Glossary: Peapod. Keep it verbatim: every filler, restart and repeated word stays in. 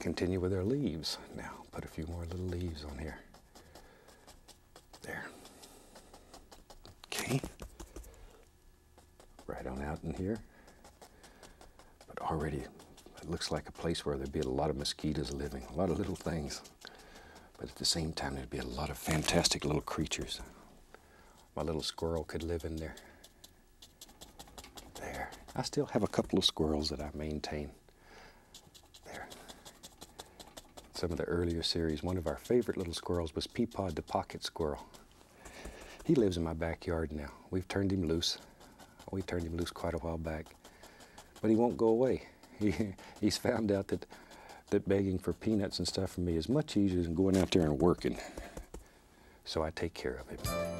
continue with their leaves. Now, put a few more little leaves on here. There. Okay. Right on out in here. But already it looks like a place where there'd be a lot of mosquitoes living, a lot of little things. But at the same time, there'd be a lot of fantastic little creatures. My little squirrel could live in there. There. I still have a couple of squirrels that I maintain. There. Some of the earlier series, one of our favorite little squirrels was Peapod the pocket squirrel. He lives in my backyard now. We've turned him loose. We turned him loose quite a while back. But he won't go away. He, he's found out that, that begging for peanuts and stuff for me is much easier than going out there and working. So I take care of him.